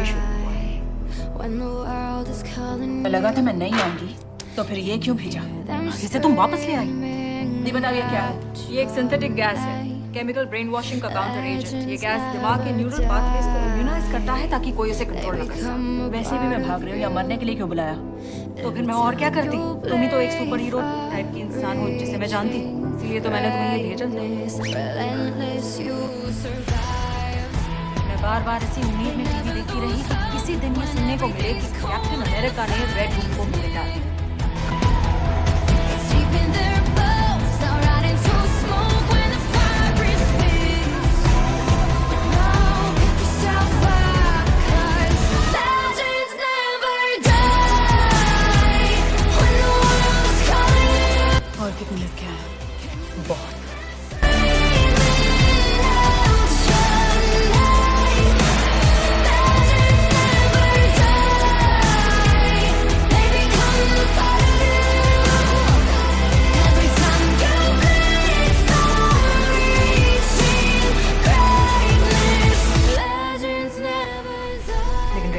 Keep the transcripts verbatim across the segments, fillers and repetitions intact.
भी शुरू हुआ। लगा था मैं नहीं आऊंगी तो फिर ये क्यों भेजा? आगे से तुम वापस ले आई। नहीं बता ये क्या है? ये एक सिंथेटिक गैस है, केमिकल ब्रेन वॉशिंग का काउंटर एजेंट। ये गैस दिमाग के न्यूरल पाथवेज को इम्यूनाइज करता है ताकि कोई उसे कंट्रोल न कर सके। वैसे भी मैं भाग रही हूँ, या मरने के लिए क्यों बुलाया? तो फिर मैं और क्या करती? तुम ही तो एक सुपर हीरो टाइप की इंसान हो जिसे मैं जानती, इसलिए तो मैंने तुम्हें ये भेजा। बार बार इसी उम्मीद में टीवी देखी रही कि किसी दिन ये सुनने को मिले कि कैप्टन अमेरिका ने रेड रूम को मार डाला। और कितने लग गया है? बहुत।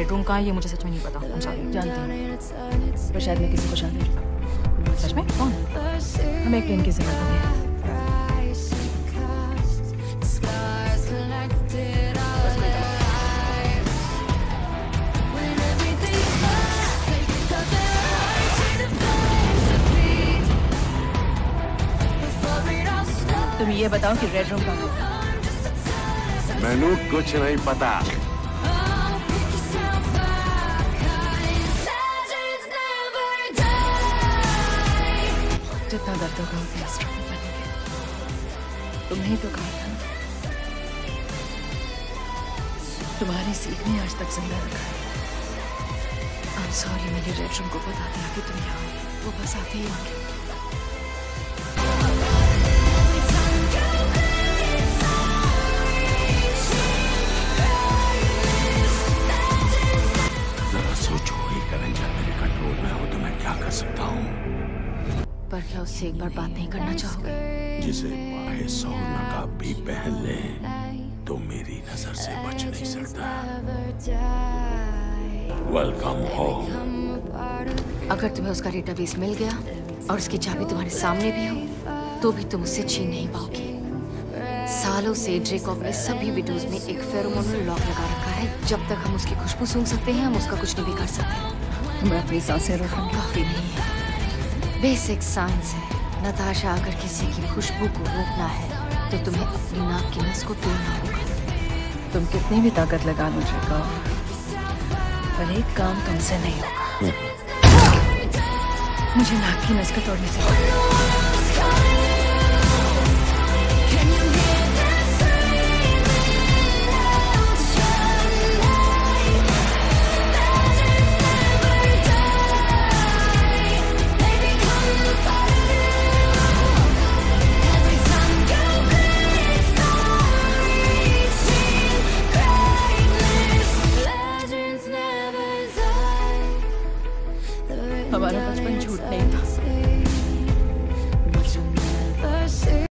रूम कहाँ है ये मुझे सच में नहीं पता। हम शादी जानती हूँ, शायद मैं किसी को शादी नहीं। सच में कौन? हमें एक प्लेन की जरूरत है। तुम ये बताओ कि रेड रूम कहाँ है? मैनू कुछ नहीं पता। जितना दर्द होगा उतना स्ट्रॉन्ग बनेंगे। तुम्हें तो कहा था, तुम्हारी सीख ने आज तक जिंदा रखा है। आई एम सॉरी, मैंने रेड रूम को बता दिया कि तुम यहाँ हो। वो बस आते ही आगे। पर क्या उससे एक बार बात नहीं करना चाहोगे? जिसे पाए सौ नकाब भी पहन ले तो मेरी नजर से बच नहीं सकता। Welcome home. अगर तुम्हें उसका डेटाबेस मिल गया और उसकी चाबी तुम्हारे सामने भी हो तो भी तुम उससे छीन नहीं पाओगे। सालों से ड्रेक अपने सभी वीडियोस में एक फेरोमोन लॉक लगा रखा है। जब तक हम उसकी खुशबू सूंघ सकते हैं हम उसका कुछ नहीं बिगाड़ सकते। मैं अपनी सांसें रोकना काफी नहीं है। बेसिक साइंस है। नताशा, अगर किसी की खुशबू को रोकना है तो तुम्हें अपनी नाक की नस को तोड़ना होगा। तुम कितनी भी ताकत लगा लो ड्रेको, पर एक काम तुमसे नहीं होगा। मुझे नाक की नस को तोड़ने से